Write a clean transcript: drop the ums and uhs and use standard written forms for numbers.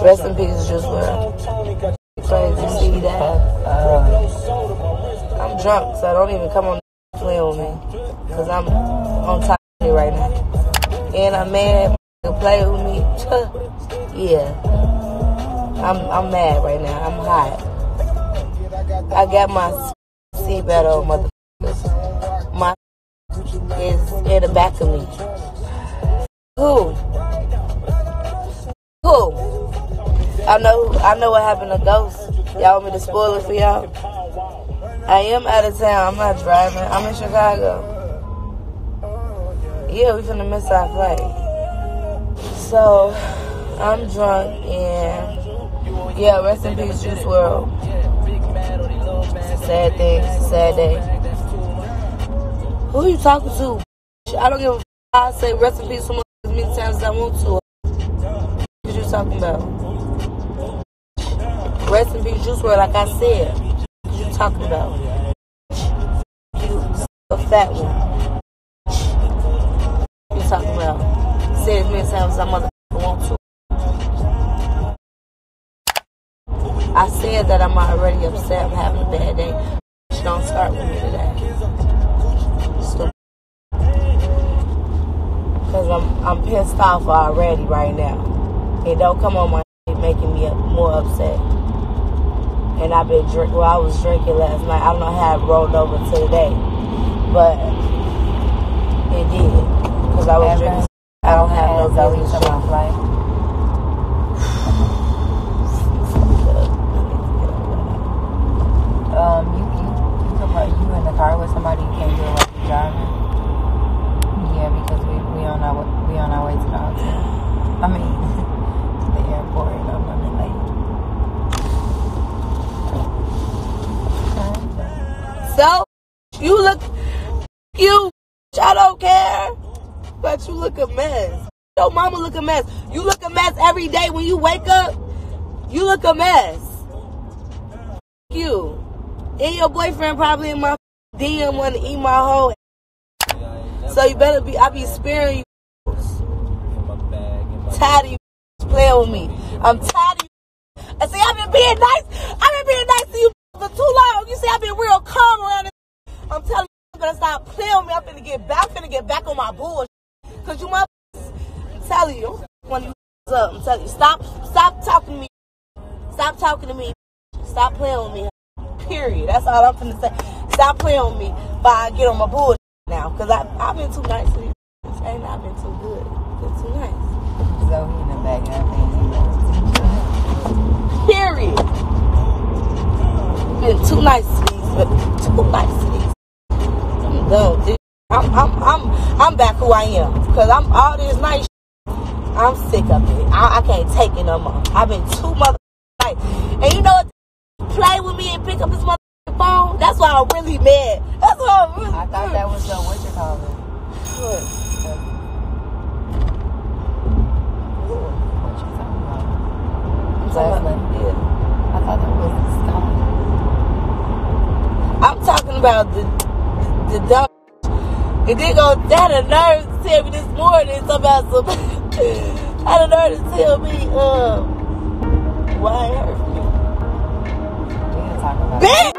Rest in peace, Juice WRLD. Crazy, see that? I'm drunk, so I don't even come on the play with me, because I'm on top of it right now. And I'm mad to play with me. Yeah. I'm mad right now. I'm hot. I got my seatbelt on, motherfuckers. My is in the back of me. Who? I know what happened to Ghost. Y'all want me to spoil it for y'all? I am out of town. I'm not driving. I'm in Chicago. Yeah, we finna miss our flight. So, I'm drunk and, yeah, rest in peace, Juice WRLD. It's a sad thing. It's a sad day. Who you talking to? I don't give a f***. I say rest in peace so much as many times as I want to. What you talking about? Rest in peace, Juice WRLD, like I said. What you talking about? You a fat one. What you talking about? Say as many times as I motherfucking want to. I said that I'm already upset. I'm having a bad day. She don't start with me today. Stupid. Because I'm pissed off already right now. It don't come on my shit making me more upset. And I've been drinking, well, I was drinking last night. I don't know how it rolled over to today, but it did. Because I was drinking, I don't have no belly to my flight. You talk about you in the car with somebody you can't do it while you're driving? Yeah, because we on our way to the hotel. I mean, the airport, you know, I'm late. So, you look, you, I don't care, but you look a mess. Your mama look a mess. You look a mess every day when you wake up. You look a mess. You. And your boyfriend probably in my DM want to eat my whole ass. So you better be, I be sparing you. I'm tired of you playing with me. I'm tired of you. I see, I've been being nice. I've been being nice to you for too long. You see, I've been real calm around this. I'm telling you, I'm gonna stop playing with me. I'm finna get back on my bullshit. Cause you motherfuckers, I'm telling you, when you up, I'm telling you, stop talking to me. Stop talking to me. Stop playing with me. Period. That's all I'm finna say. Stop playing with me by get on my bullshit now. Cause I've been too nice to you. Ain't I been too good. Been too nice. So he in the back and I think period. Too nice to these, too nice to these. I'm done, dude. I'm back who I am. Cause I'm all this nice shit, I'm sick of it. I can't take it no more. I've been too motherfucking nice. And you know what? Play with me and pick up this motherfucking phone. That's why I'm really mad. That's why I'm really mad. I thought that was the what you call it. What you talking about? I'm talking about it. Yeah. I thought that was the stone. I'm talking about the dumb shit. And they go, that a nerve to tell me this morning about some I don't know to tell me why it hurt me. Bitch!